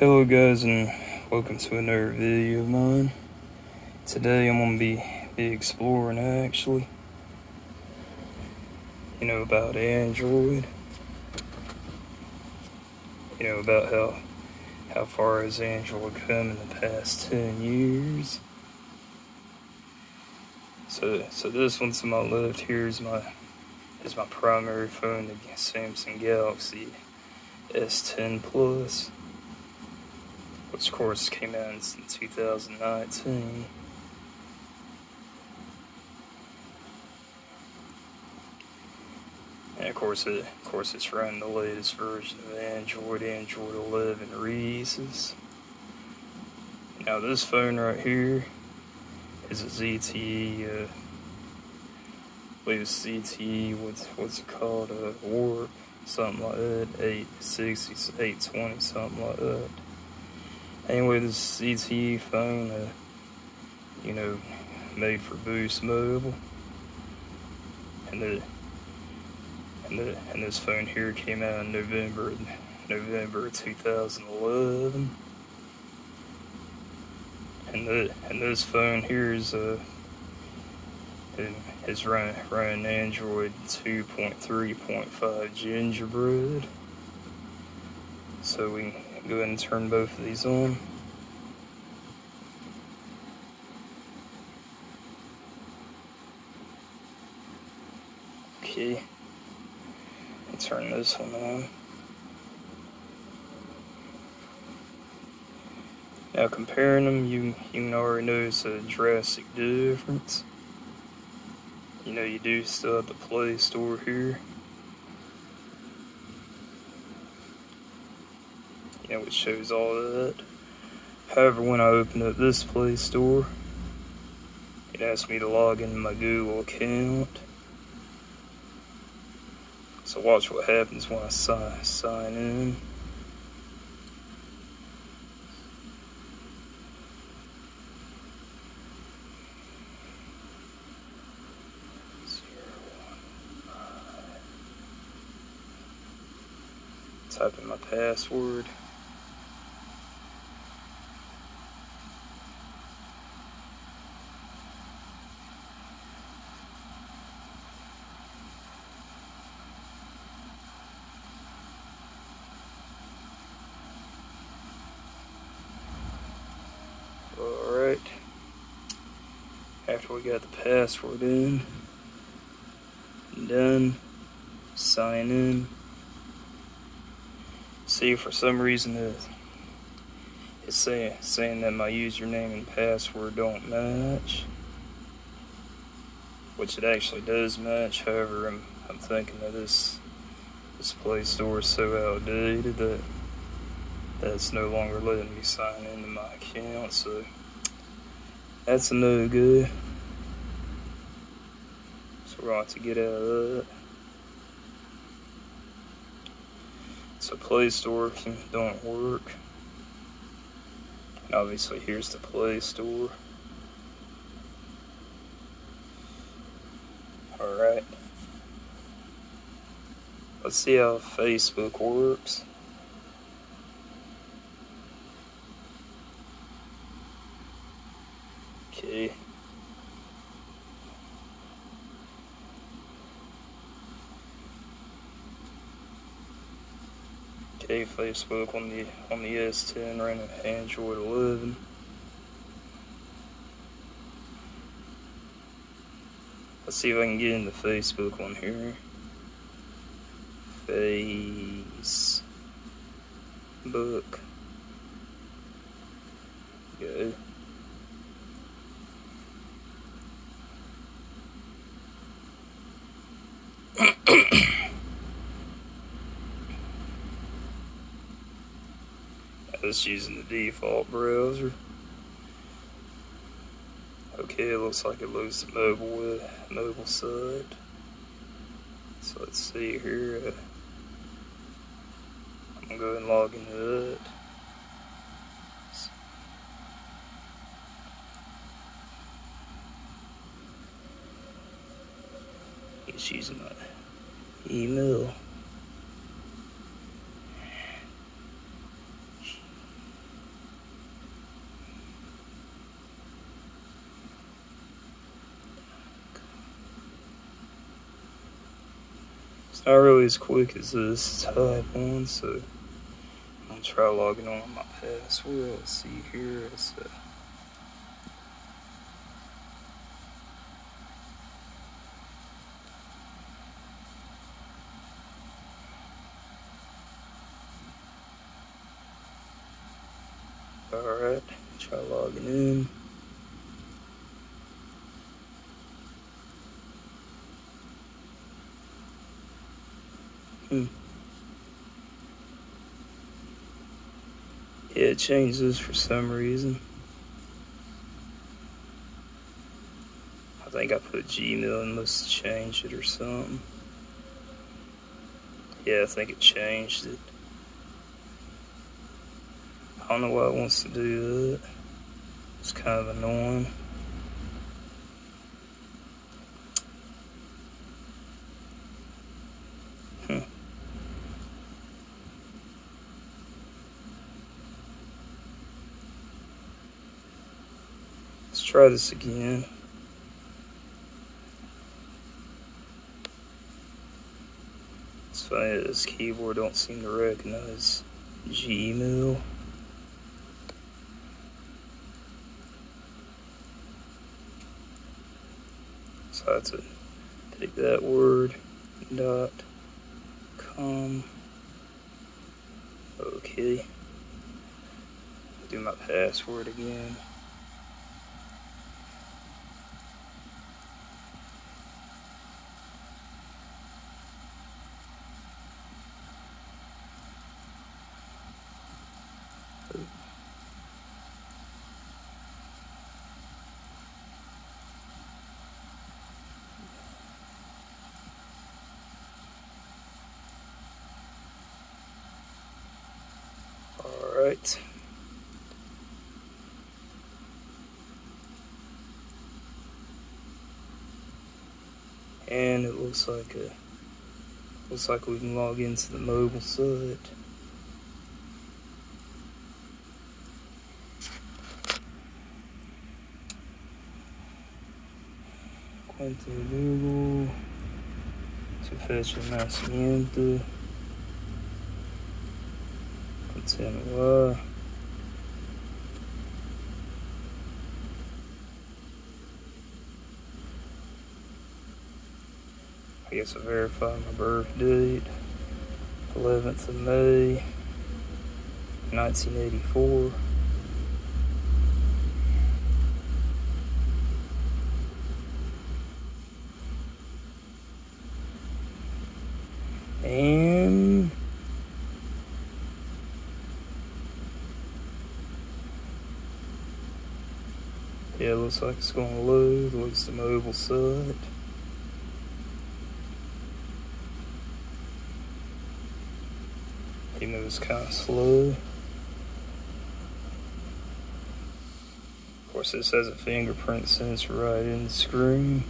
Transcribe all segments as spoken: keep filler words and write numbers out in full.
Hello guys, and welcome to another video of mine. Today I'm gonna be, be exploring actually, you know, about Android, you know, about how how far has Android come in the past ten years. So so this one to my left here is my is my primary phone, the Samsung Galaxy S ten Plus. Which, of course, came out in two thousand nineteen. And of course, it, of course, it's running the latest version of Android, Android eleven releases. Now, this phone right here is a Z T E. Uh, I believe it's Z T E. What's what's it called? Uh, or something like that. eight sixty, eight twenty, something like that. Anyway, this Z T E phone, uh, you know, made for Boost Mobile, and the and the and this phone here came out in November November two thousand eleven, and the and this phone here is uh is running running Android two point three point five Gingerbread, so we. Go ahead and turn both of these on. Okay, and turn this one on. Now, comparing them, you you can already notice a drastic difference. You know, you do still have the Play Store here. You know, it shows all of that. However, when I open up this Play Store, it asks me to log into my Google account. So watch what happens when I sign, sign in. Type in my password. After we got the password in, done, sign in. See, for some reason it's, it's saying, saying that my username and password don't match, which it actually does match. However, I'm, I'm thinking that this, this Play Store is so outdated that, that it's no longer letting me sign into my account, so that's a no good. So we're going to get out of that. So Play Store can, don't work. And obviously here's the Play Store. Alright. Let's see how Facebook works. Okay. Okay, Facebook on the on the S ten running Android eleven. Let's see if I can get into Facebook on here. Facebook. Good. Just using the default browser. Okay, it looks like it loads the mobile uh, mobile site. So let's see here. Uh, I'm gonna go ahead and log into that. Just using my email. It's not really as quick as this type one, so I'm gonna try logging on with my password. Let's see here. It's uh, Alright, try logging in. Hmm. Yeah, it changed this for some reason. I think I put Gmail and must have changed it or something. Yeah, I think it changed it. I don't know why it wants to do that. It's kind of annoying. Huh. Let's try this again. It's funny that this keyboard don't seem to recognize Gmail. So I have to take that word dot com. Okay. Do my password again. Alright. And it looks like a looks like we can log into the mobile site. Going to Google to fetch the nacimiento. Continua. I guess I verify my birth date, eleventh of May, nineteen eighty-four. And yeah, looks like it's going to load. Looks the mobile site. Even though it's kind of slow. Of course, this has a fingerprint sensor right in the screen.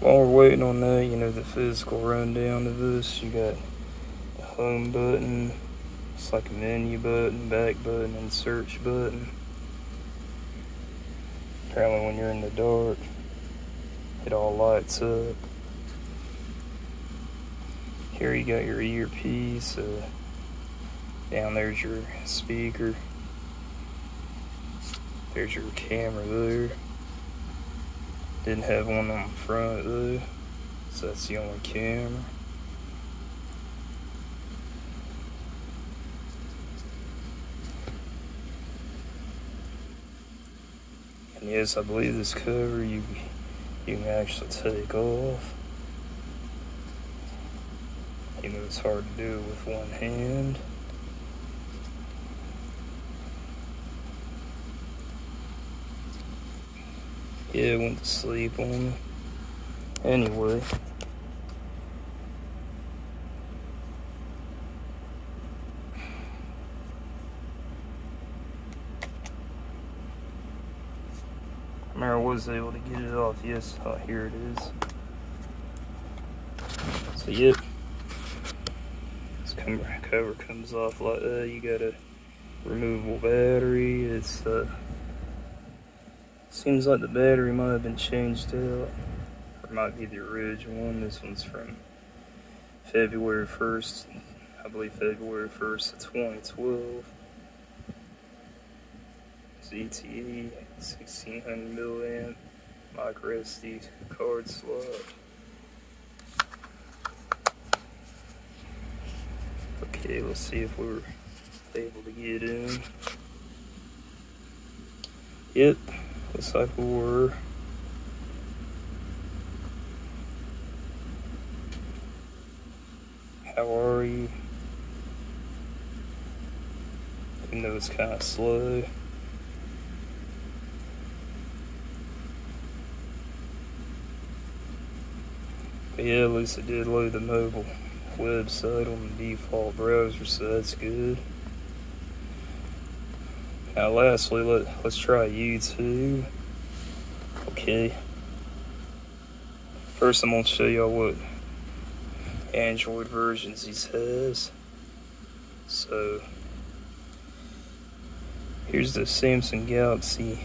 While we're waiting on that, you know, the physical rundown of this, you got the home button. It's like a menu button, back button, and search button. Apparently when you're in the dark, it all lights up. Here you got your earpiece. Uh, down there's your speaker. There's your camera there. Didn't have one on the front though, so that's the only camera. Yes, I believe this cover you you can actually take off. You know, it's hard to do with one hand. Yeah, went to sleep on me. Anyway. I was able to get it off. Yes, oh, here it is. So yeah, this cover comes off like that. You got a removable battery. It's uh, seems like the battery might have been changed out. I It might be the original one. This one's from February first. I believe February first of twenty twelve. Z T E sixteen hundred milliamp micro S D card slot. Okay, let's see if we were able to get in. Yep, looks like we were. How are you? Even though it's kind of slow. But yeah, at least it did load the mobile website on the default browser, so that's good. Now lastly, let, let's try YouTube. Okay. First I'm going to show y'all what Android versions these has. So, here's the Samsung Galaxy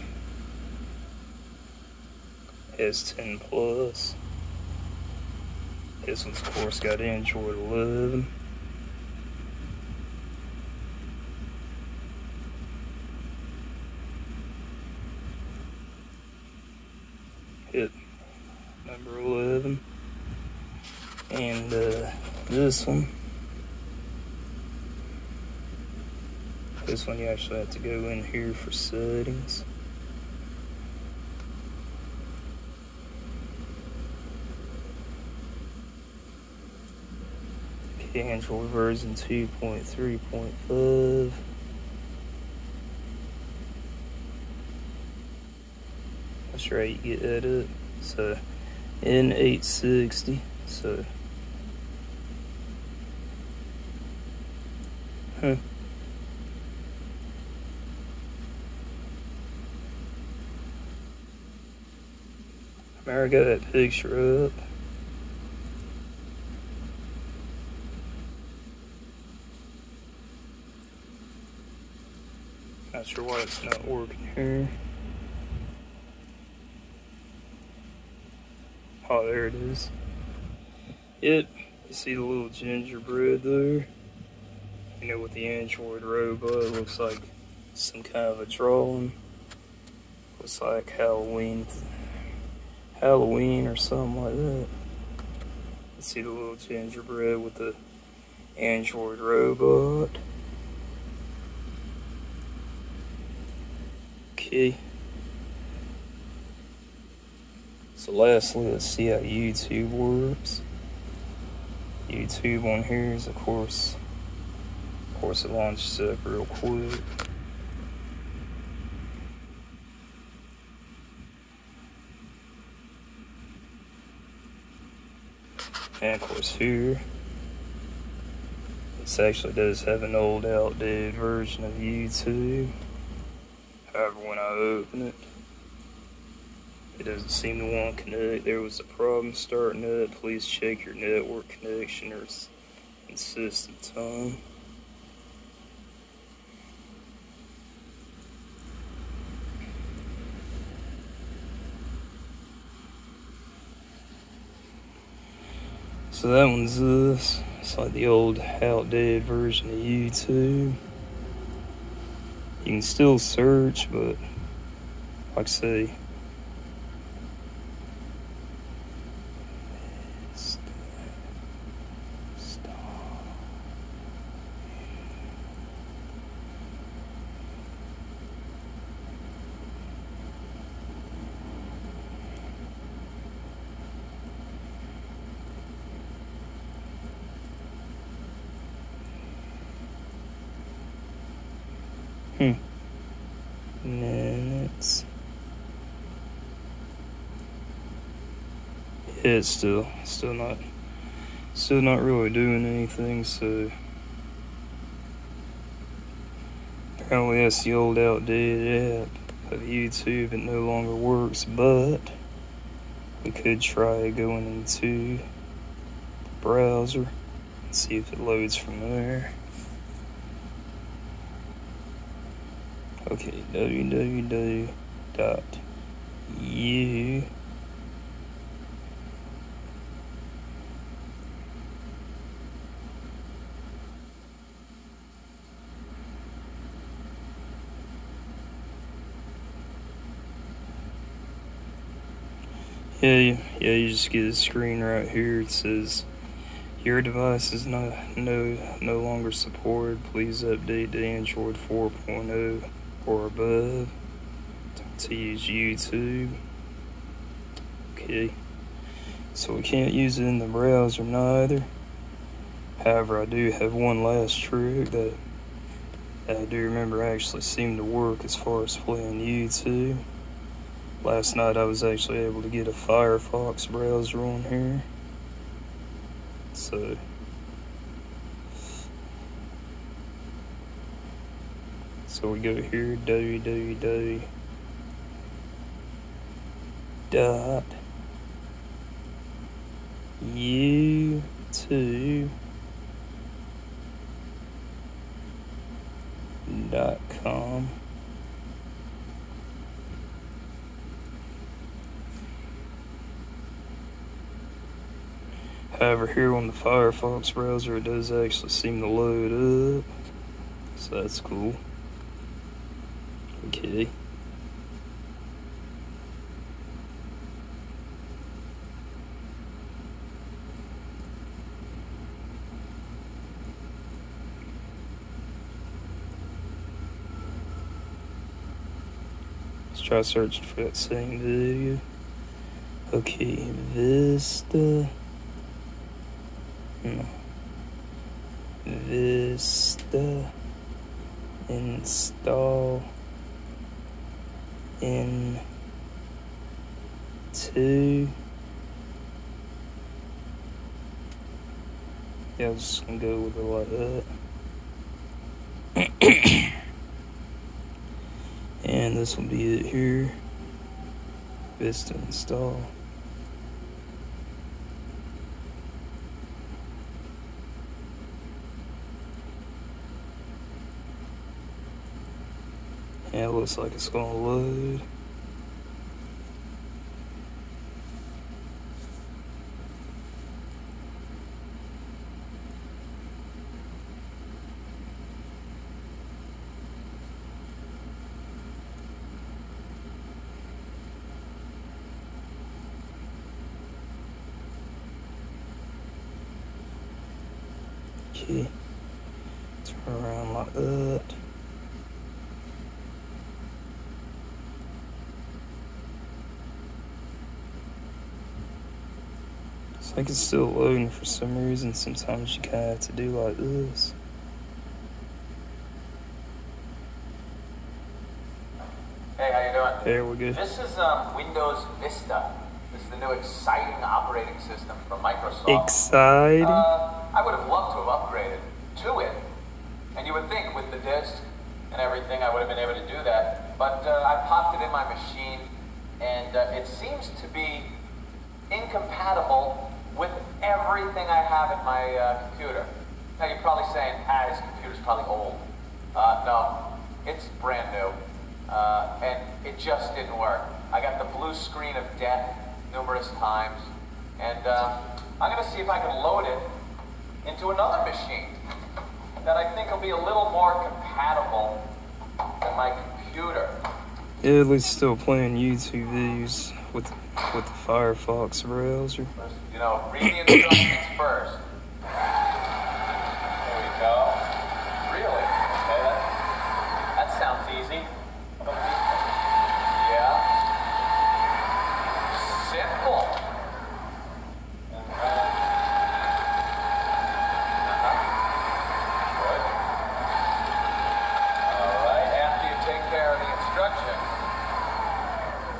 S ten Plus. This one's of course got Android eleven. Hit number eleven. And uh, this one. This one you actually have to go in here for settings. Android version two point three point five. That's right, you get that up. So N eight sixty. So huh. I mean, I got that picture up. Not sure why it's not working here. Oh, there it is. Yep, you see the little gingerbread there? You know, with the Android robot, looks like some kind of a drawing. Looks like Halloween, Halloween or something like that. You see the little gingerbread with the Android robot. Okay. So lastly, let's see how YouTube works. YouTube on here is, of course, of course it launches up real quick. And of course here, this actually does have an old outdated version of YouTube. However, when I open it, it doesn't seem to want to connect. There was a problem starting it. Please check your network connection or system time. So that one's this. It's like the old outdated version of YouTube. You can still search, but like I say, stop, stop. Hmm. Minutes. Yeah, it's still, still not, still not really doing anything. So apparently that's the old outdated app of YouTube. It no longer works, but we could try going into the browser and see if it loads from there. Okay, www dot u Yeah, yeah, you just get a screen right here. It says, your device is not, no, no longer supported. Please update to Android four point oh or above to use YouTube. Okay, so we can't use it in the browser neither. However, I do have one last trick that I do remember actually seemed to work as far as playing YouTube. Last night I was actually able to get a Firefox browser on here. So, so we go here, www dot YouTube dot com. However, here on the Firefox browser, it does actually seem to load up, so that's cool. Okay. Let's try searching for that same video. Okay, Vista. Vista install in two. Yeah, I was just gonna go with it like that. And this will be it here. Vista install. Yeah, it looks like it's gonna load. Okay, turn around like that. I think it's still loading for some reason. Sometimes you kind of have to do like this. Hey, how you doing? There we go. This is um, Windows Vista. This is the new exciting operating system from Microsoft. Exciting? Uh, I would have loved to have upgraded to it. And you would think with the disk and everything, I would have been able to do that. But uh, I popped it in my machine, and uh, it seems to be incompatible with everything I have in my uh, computer. Now you're probably saying, ah, this computer's probably old. Uh, no, it's brand new, uh, and it just didn't work. I got the blue screen of death numerous times, and uh, I'm gonna see if I can load it into another machine that I think will be a little more compatible than my computer. Yeah, at least still playing YouTube videos with with the Firefox browser. You know, read the instructions first. There we go. Really? Okay, that, that sounds easy. Yeah. Simple. Uh-huh. Good. All right, after you take care of the instructions,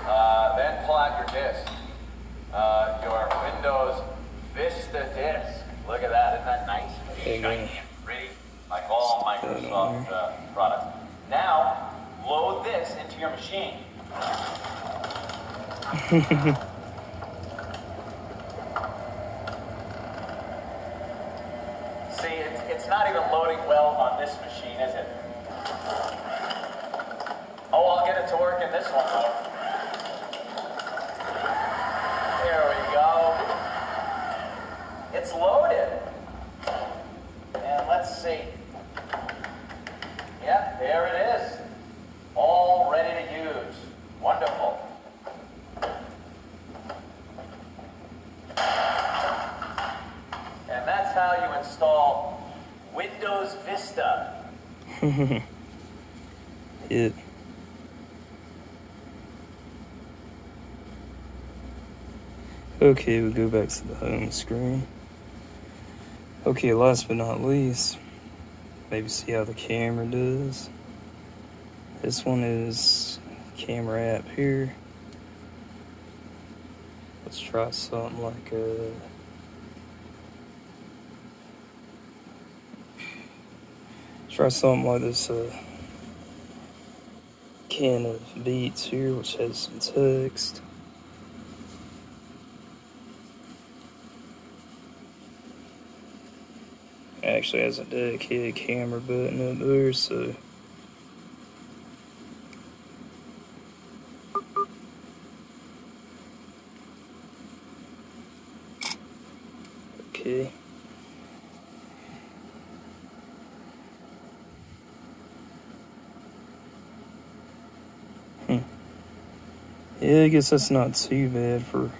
Uh, then pull out your disc, uh, your Windows Vista disc. Look at that, isn't that nice? Hey, shiny and pretty, like all Microsoft uh, products. Now, load this into your machine. See, it's, it's not even loading well on this machine, is it? Oh, I'll get it to work in this one, though. It's loaded. And let's see. Yep, there it is. All ready to use. Wonderful. call Windows Vista. It. Okay, we go back to the home screen. Okay, last but not least, maybe see how the camera does. This one is camera app here. Let's try something like a... Try something like this uh, can of beats here, which has some text. Actually has a dedicated camera button up there, so okay. Yeah, I guess that's not too bad for,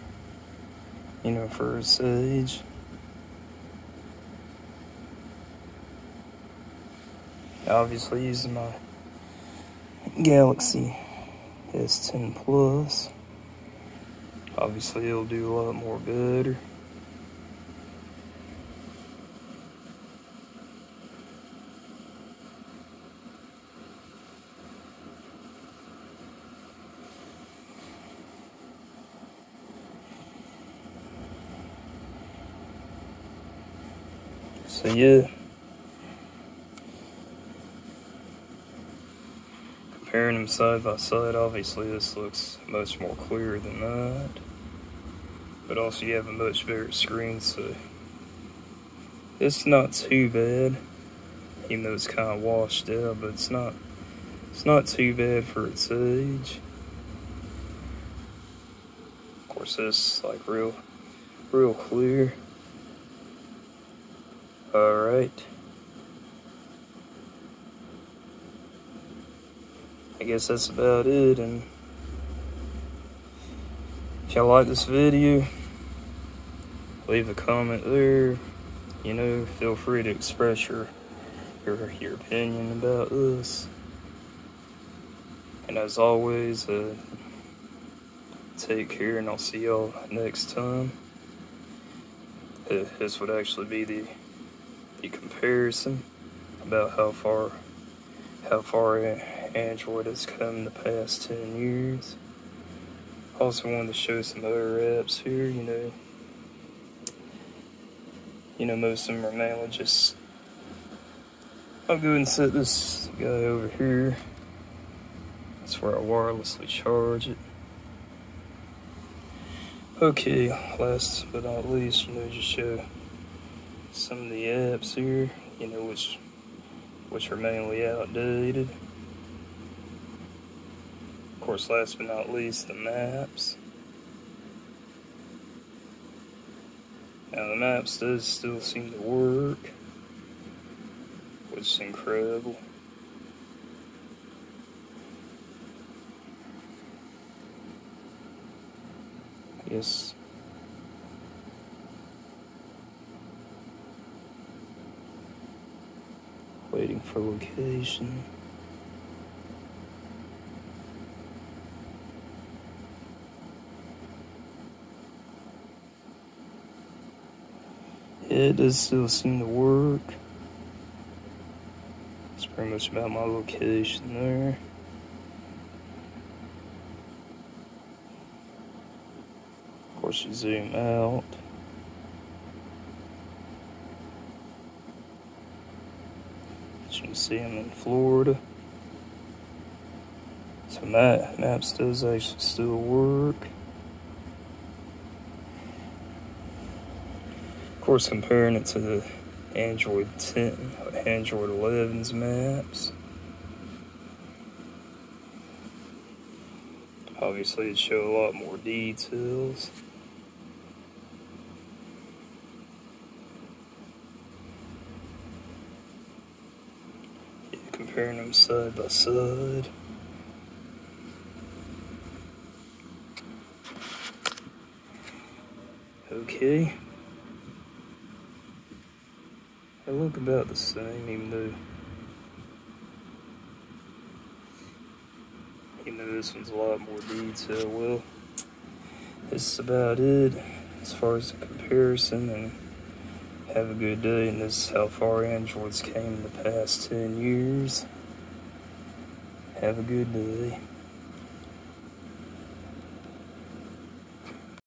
you know, for its age. Obviously using my Galaxy S ten Plus. Obviously it'll do a lot more better. So yeah, comparing them side by side, obviously this looks much more clear than that, but also you have a much better screen, so it's not too bad, even though it's kind of washed out, but it's not, it's not too bad for its age. Of course it's like real, real clear. Alright, I guess that's about it, and if y'all like this video, leave a comment there, you know, feel free to express your, your, your opinion about this, and as always, uh, take care, and I'll see y'all next time. Uh, this would actually be the The comparison about how far how far Android has come in the past ten years. Also wanted to show some other apps here, you know. You know, most of them are mainly just... I'll go ahead and set this guy over here. That's where I wirelessly charge it. Okay, last but not least, you know, just show some of the apps here, you know, which which are mainly outdated. Of course, last but not least, the maps. Now the maps does still seem to work, which is incredible. I guess waiting for location. Yeah, it does still seem to work. It's pretty much about my location there. Of course, you zoom out. You can see them in Florida. So map, maps does actually still work. Of course, comparing it to the Android ten, Android eleven's maps. Obviously, it shows a lot more details. Comparing them side by side. Okay. They look about the same, even though even though this one's a lot more detail. Well, this is about it as far as the comparison, and have a good day. And this is how far Androids came in the past ten years. Have a good day.